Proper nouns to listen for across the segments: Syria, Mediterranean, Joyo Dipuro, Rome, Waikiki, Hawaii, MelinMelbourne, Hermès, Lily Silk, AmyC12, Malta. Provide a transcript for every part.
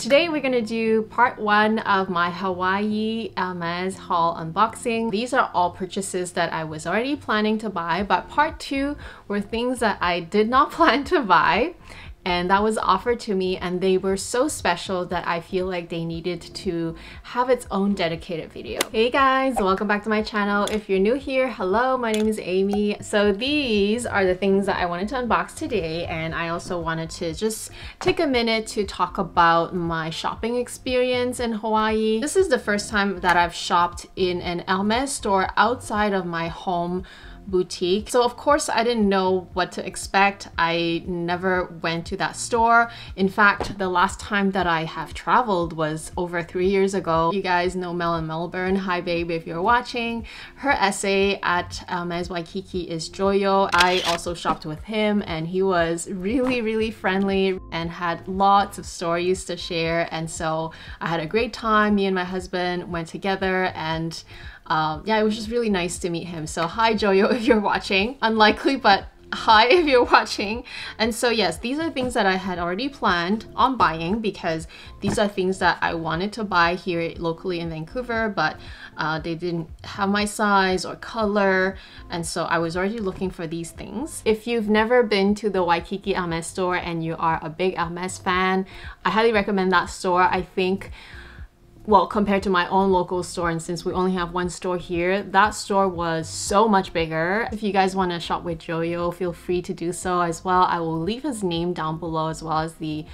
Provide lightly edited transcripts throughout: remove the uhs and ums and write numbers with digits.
today we're going to do part one of my Hawaii Hermes haul unboxing. These are all purchases that I was already planning to buy, but part two were things that I did not plan to buy. And that was offered to me, and they were so special that I feel like they needed to have its own dedicated video. Hey guys, welcome back to my channel. If you're new here, hello, my name is Amy. So these are the things that I wanted to unbox today, and I also wanted to just take a minute to talk about my shopping experience in Hawaii. This is the first time that I've shopped in an Hermes store outside of my home boutique. So of course I didn't know what to expect. I never went to that store. In fact, the last time that I have traveled was over 3 years ago. You guys know MelinMelbourne. Hi babe, if you're watching. Her essay at Hermes Waikiki is Joyo. I also shopped with him, and he was really friendly and had lots of stories to share. And so I had a great time. Me and my husband went together, and yeah, it was just really nice to meet him. So hi Joyo if you're watching. Unlikely, but hi if you're watching. And so yes, these are things that I had already planned on buying, because these are things that I wanted to buy here locally in Vancouver, but they didn't have my size or color, and so I was already looking for these things. If you've never been to the Waikiki Hermes store and you are a big Hermes fan, I highly recommend that store. I think, well, compared to my own local store, and since we only have one store here, that store was so much bigger. If you guys want to shop with Joyo, feel free to do so as well. I will leave his name down below, as well as the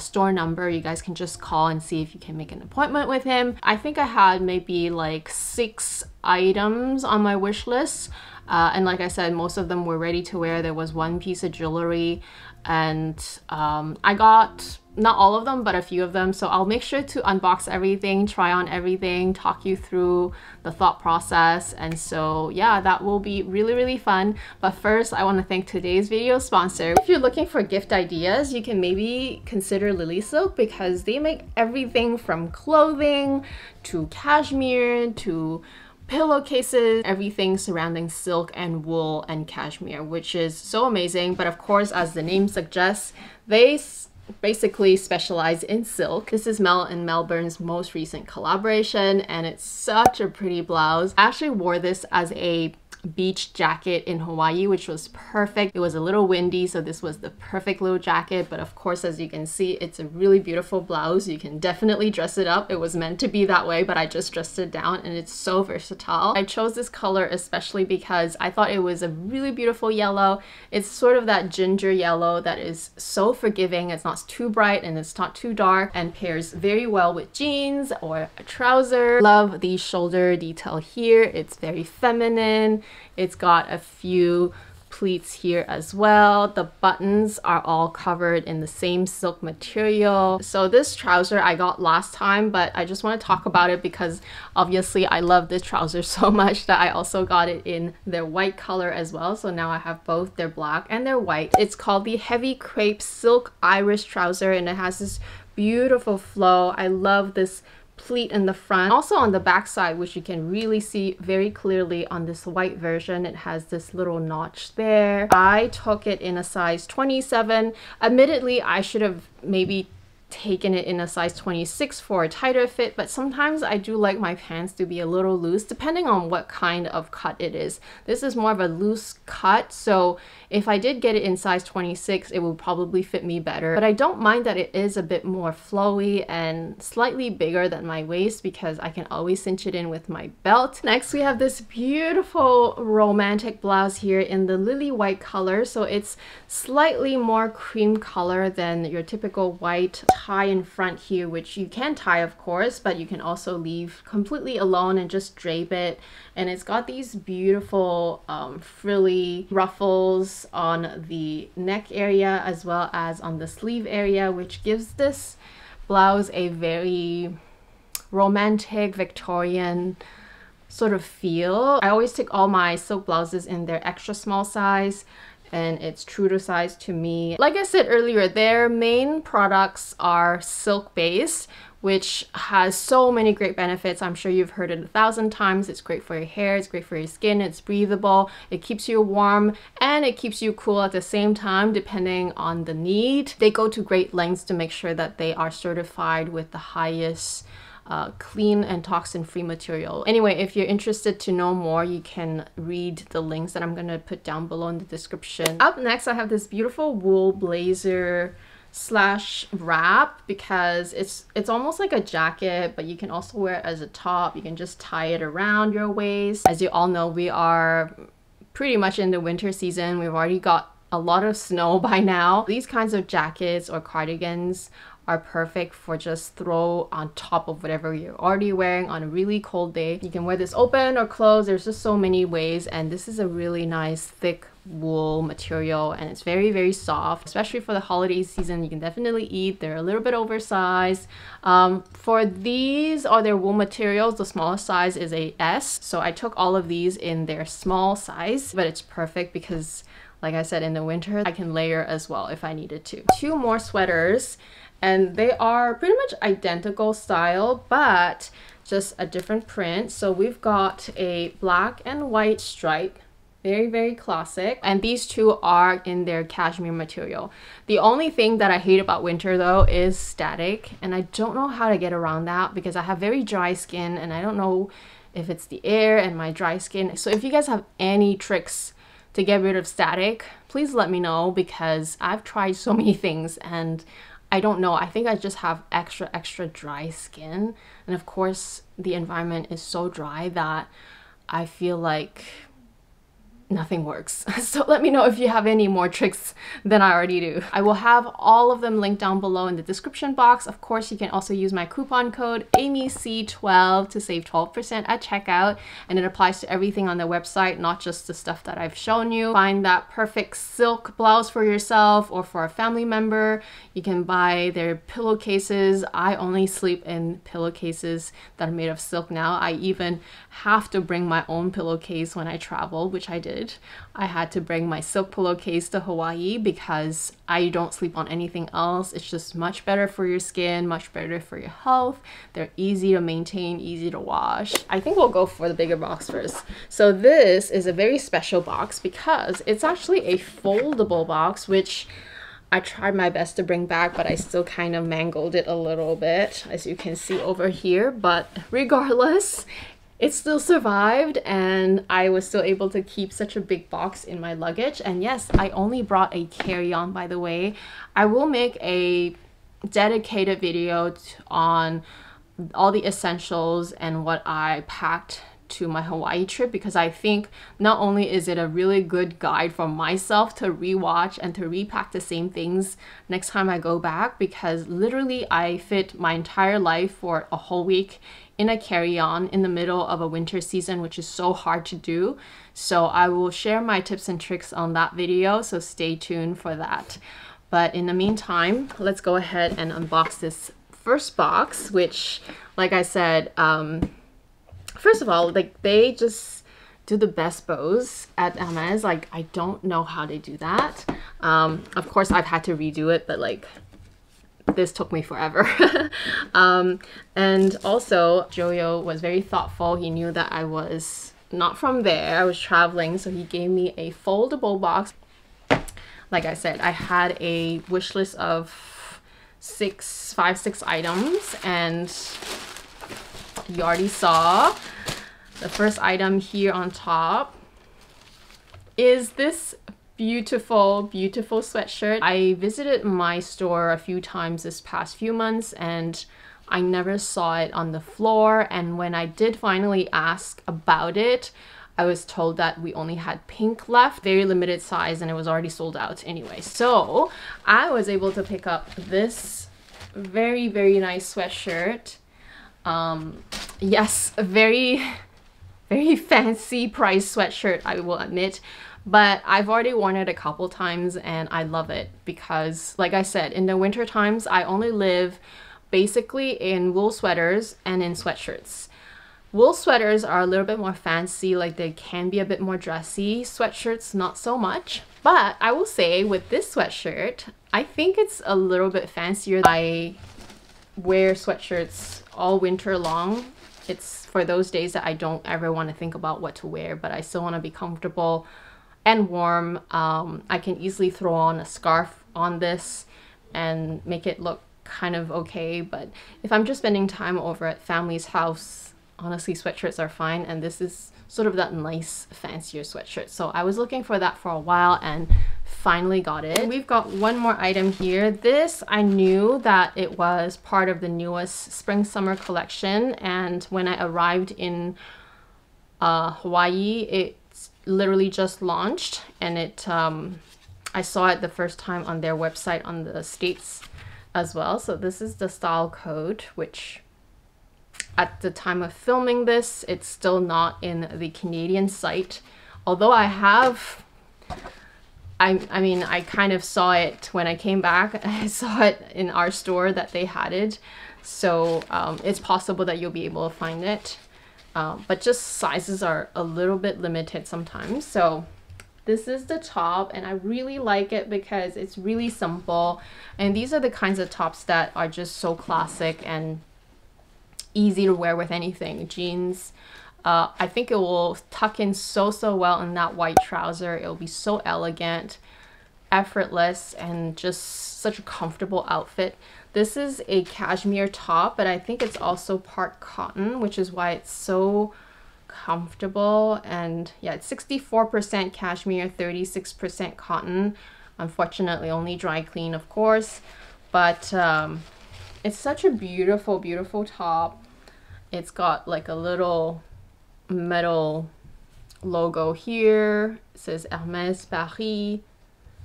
store number. You guys can just call and see if you can make an appointment with him. I think I had maybe like 6 items on my wish list, and like I said, most of them were ready to wear. There was one piece of jewelry, and I got not all of them, but a few of them. So I'll make sure to unbox everything, try on everything, talk you through the thought process. And so yeah, that will be really fun. But first, I want to thank today's video sponsor. If you're looking for gift ideas, you can maybe consider Lily Silk, because they make everything from clothing to cashmere to pillowcases, everything surrounding silk and wool and cashmere, which is so amazing. But of course, as the name suggests, they basically specialize in silk. This is MelinMelbourne's most recent collaboration, and it's such a pretty blouse. I actually wore this as a beach jacket in Hawaii, which was perfect. It was a little windy, so this was the perfect little jacket. But of course, as you can see, it's a really beautiful blouse. You can definitely dress it up. It was meant to be that way, but I just dressed it down, and it's so versatile. I chose this color especially because I thought it was a really beautiful yellow. It's sort of that ginger yellow that is so forgiving. It's not too bright and it's not too dark, and pairs very well with jeans or a trouser. Love the shoulder detail here. It's very feminine. It's got a few pleats here as well. The buttons are all covered in the same silk material. So this trouser I got last time, but I just want to talk about it because obviously I love this trouser so much that I also got it in their white color as well. So now I have both their black and their white. It's called the Heavy Crepe Silk Iris Trouser, and it has this beautiful flow. I love this pleat in the front. Also on the back side, which you can really see very clearly on this white version, it has this little notch there. I took it in a size 27. Admittedly, I should have maybe taken it in a size 26 for a tighter fit, but sometimes I do like my pants to be a little loose, depending on what kind of cut it is. This is more of a loose cut, so if I did get it in size 26, it would probably fit me better. But I don't mind that it is a bit more flowy and slightly bigger than my waist, because I can always cinch it in with my belt. Next, we have this beautiful romantic blouse here in the lily white color. So it's slightly more cream color than your typical white. Tie in front here, which you can tie of course, but you can also leave completely alone and just drape it. And it's got these beautiful frilly ruffles on the neck area as well as on the sleeve area, which gives this blouse a very romantic Victorian sort of feel. I always take all my silk blouses in their extra small size, and it's true to size to me. Like I said earlier, their main products are silk-based, which has so many great benefits. I'm sure you've heard it 1,000 times. It's great for your hair, it's great for your skin, it's breathable, it keeps you warm, and it keeps you cool at the same time, depending on the need. They go to great lengths to make sure that they are certified with the highest clean and toxin-free material. Anyway, if you're interested to know more, you can read the links that I'm gonna put down below in the description. Up next, I have this beautiful wool blazer slash wrap, because it's almost like a jacket, but you can also wear it as a top. You can just tie it around your waist. As you all know, we are pretty much in the winter season. We've already got a lot of snow by now. These kinds of jackets or cardigans are perfect for just throw on top of whatever you're already wearing on a really cold day. You can wear this open or closed. There's just so many ways, and this is a really nice thick wool material, and it's very, very soft, especially for the holiday season. You can definitely eat. They're a little bit oversized. For these or their wool materials, the smallest size is a S, so I took all of these in their small size, but it's perfect because, like I said, in the winter I can layer as well if I needed to. Two more sweaters, and they are pretty much identical style, but just a different print. So we've got a black and white stripe, very, very classic, and these two are in their cashmere material. The only thing that I hate about winter though is static, and I don't know how to get around that because I have very dry skin, and I don't know if it's the air and my dry skin. So if you guys have any tricks to get rid of static, please let me know, because I've tried so many things and I don't know. I think I just have extra dry skin, and of course the environment is so dry that I feel like nothing works. So let me know if you have any more tricks than I already do. I will have all of them linked down below in the description box. Of course, you can also use my coupon code AmyC12 to save 12% at checkout, and it applies to everything on their website, not just the stuff that I've shown you. Find that perfect silk blouse for yourself or for a family member. You can buy their pillowcases. I only sleep in pillowcases that are made of silk now. I even have to bring my own pillowcase when I travel, which I did. I had to bring my silk pillowcase to Hawaii because I don't sleep on anything else. It's just much better for your skin, much better for your health. They're easy to maintain, easy to wash. I think we'll go for the bigger box first. So this is a very special box because it's actually a foldable box, which I tried my best to bring back, but I still kind of mangled it a little bit, as you can see over here. But regardless, it still survived, and I was still able to keep such a big box in my luggage. And yes, I only brought a carry-on, by the way. I will make a dedicated video on all the essentials and what I packed to my Hawaii trip, because I think not only is it a really good guide for myself to rewatch and to repack the same things next time I go back, because literally I fit my entire life for a whole week in a carry-on in the middle of a winter season, which is so hard to do. So I will share my tips and tricks on that video, so stay tuned for that. But in the meantime, let's go ahead and unbox this first box, which, like I said, first of all, like, they just do the best bows at Hermes. Like, I don't know how they do that. Of course, I've had to redo it, but like, this took me forever. And also, Joyo was very thoughtful. He knew that I was not from there. I was traveling, so he gave me a foldable box. Like I said, I had a wish list of five, six items, and you already saw the first item here on top is this beautiful sweatshirt. I visited my store a few times this past few months, and I never saw it on the floor, and when I did finally ask about it, I was told that we only had pink left, very limited size, and it was already sold out anyway. So I was able to pick up this very, very nice sweatshirt. Yes, a very, very fancy price sweatshirt, I will admit, but I've already worn it a couple times and I love it because, like I said, in the winter times I only live basically in wool sweaters and in sweatshirts. Wool sweaters are a little bit more fancy, like they can be a bit more dressy. Sweatshirts, not so much. But I will say with this sweatshirt, I think it's a little bit fancier. I wear sweatshirts all winter long. It's for those days that I don't ever want to think about what to wear, but I still want to be comfortable and warm. I can easily throw on a scarf on this and make it look kind of okay. But if I'm just spending time over at family's house, honestly, sweatshirts are fine, and this is sort of that nice, fancier sweatshirt. So I was looking for that for a while and finally got it. And we've got one more item here. This, I knew that it was part of the newest spring-summer collection, and when I arrived in Hawaii, it literally just launched, and it I saw it the first time on their website on the States as well. So this is the style code, which at the time of filming this, it's still not in the Canadian site. Although I have, I mean, I kind of saw it when I came back. I saw it in our store that they had it. So it's possible that you'll be able to find it. But just sizes are a little bit limited sometimes. So this is the top, and I really like it because it's really simple. And these are the kinds of tops that are just so classic and easy to wear with anything. Jeans, I think it will tuck in so well in that white trouser. It'll be so elegant, effortless, and just such a comfortable outfit. This is a cashmere top, but I think it's also part cotton, which is why it's so comfortable. And yeah, it's 64% cashmere, 36% cotton. Unfortunately, only dry clean, of course, but it's such a beautiful top. It's got like a little metal logo here. It says Hermes Paris.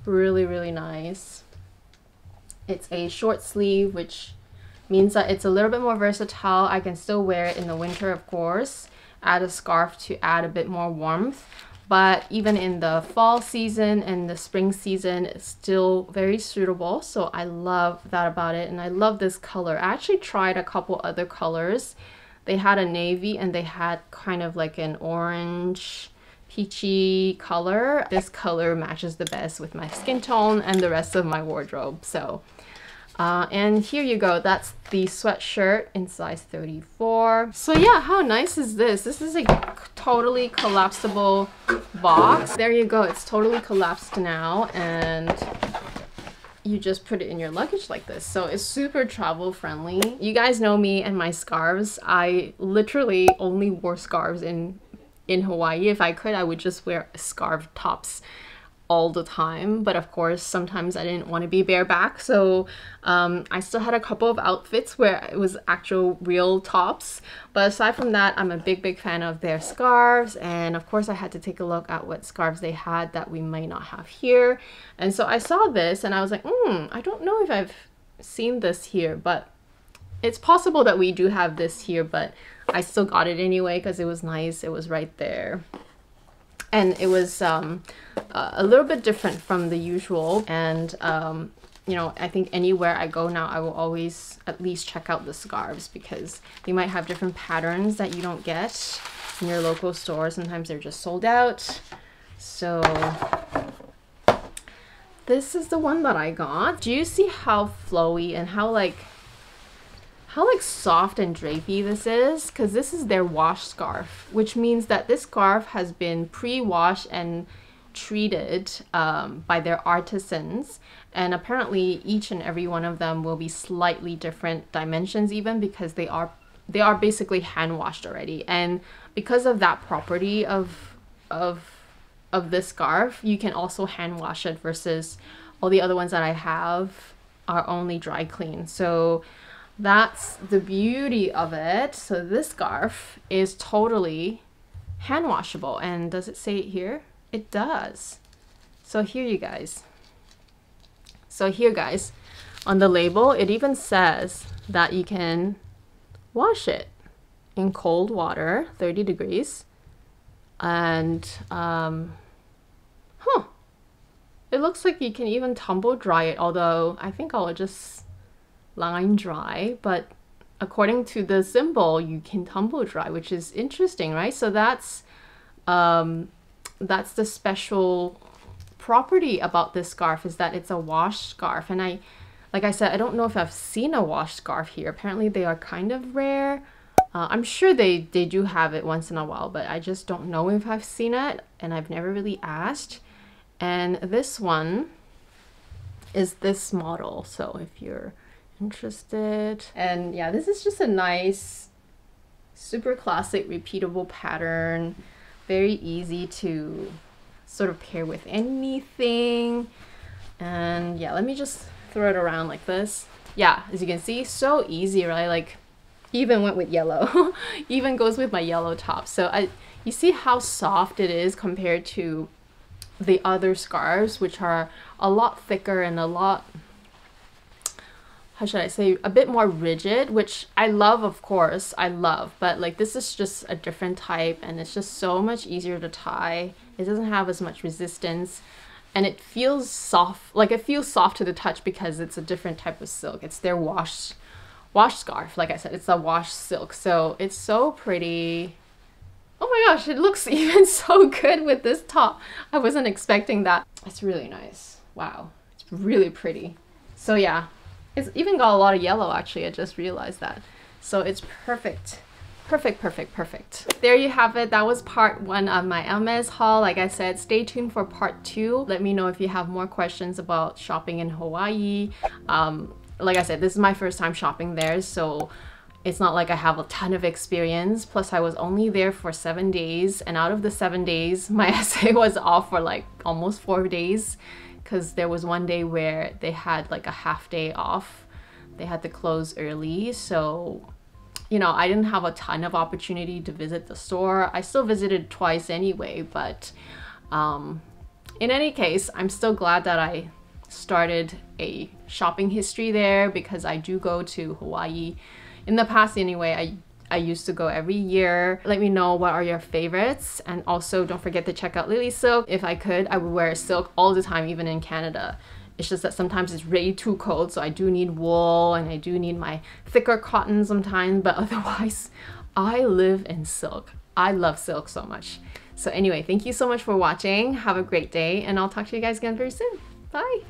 Really nice. It's a short sleeve, which means that it's a little bit more versatile. I can still wear it in the winter, of course. Add a scarf to add a bit more warmth. But even in the fall season and the spring season, it's still very suitable. So I love that about it. And I love this color. I actually tried a couple other colors. They had a navy and they had kind of like an orange, peachy color. This color matches the best with my skin tone and the rest of my wardrobe. So, and here you go. That's the sweatshirt in size 34. So yeah, how nice is this? This is a totally collapsible box. There you go. It's totally collapsed now, and you just put it in your luggage like this. So it's super travel friendly. You guys know me and my scarves. I literally only wore scarves in Hawaii. If I could, I would just wear scarf tops all the time, but of course sometimes I didn't want to be bareback, so I still had a couple of outfits where it was actual real tops. But aside from that, I'm a big fan of their scarves, and of course I had to take a look at what scarves they had that we might not have here. And so I saw this and I was like, I don't know if I've seen this here, but it's possible that we do have this here. But I still got it anyway because it was nice. It was right there. And it was a little bit different from the usual. And, you know, I think anywhere I go now, I will always at least check out the scarves because they might have different patterns that you don't get in your local store. Sometimes they're just sold out. So this is the one that I got. Do you see how flowy and how soft and drapey this is? Because this is their wash scarf, which means that this scarf has been pre-washed and treated by their artisans. And apparently each and every one of them will be slightly different dimensions, even because they are basically hand washed already. And because of that property of this scarf, you can also hand wash it, versus all the other ones that I have are only dry clean. So that's the beauty of it. So this scarf is totally hand washable. And does it say it here? It does. So here you guys. So here guys, on the label, it even says that you can wash it in cold water, 30 degrees. And, it looks like you can even tumble dry it. Although I think I'll just line dry, but according to the symbol, you can tumble dry, which is interesting, right? So that's the special property about this scarf, is that it's a wash scarf. And I, like I said, I don't know if I've seen a wash scarf here. Apparently they are kind of rare. I'm sure they do have it once in a while, but I just don't know if I've seen it, and I've never really asked. And this one is this model, so if you're interested. And yeah, this is just a nice, super classic, repeatable pattern. Very easy to sort of pair with anything. And yeah, let me just throw it around like this. Yeah, as you can see, so easy, right? Like, even went with yellow. Even goes with my yellow top. So you see how soft it is compared to the other scarves, which are a lot thicker and a lot, how should I say, a bit more rigid, which I love, of course, I love, but like this is just a different type, and it's just so much easier to tie. It doesn't have as much resistance, and it feels soft, like it feels soft to the touch because it's a different type of silk. It's their wash scarf, like I said, it's a wash silk, so it's so pretty. Oh my gosh, it looks even so good with this top. I wasn't expecting that. It's really nice. Wow, it's really pretty. So yeah. It's even got a lot of yellow, actually. I just realized that. So it's perfect. Perfect, perfect, perfect. There you have it. That was part 1 of my Hermes haul. Like I said, stay tuned for part 2. Let me know if you have more questions about shopping in Hawaii. Like I said, this is my first time shopping there, so it's not like I have a ton of experience. Plus, I was only there for 7 days, and out of the 7 days, my essay was off for like almost 4 days. Because there was one day where they had like a half day off. They had to close early, so you know, I didn't have a ton of opportunity to visit the store. I still visited twice anyway, but in any case, I'm still glad that I started a shopping history there, because I do go to Hawaii. In the past anyway, I used to go every year. Let me know what are your favorites, and also don't forget to check out Lily Silk. If I could, I would wear silk all the time, even in Canada. It's just that sometimes it's really too cold, so I do need wool, and I do need my thicker cotton sometimes, but otherwise, I live in silk. I love silk so much. So anyway, thank you so much for watching. Have a great day, and I'll talk to you guys again very soon. Bye!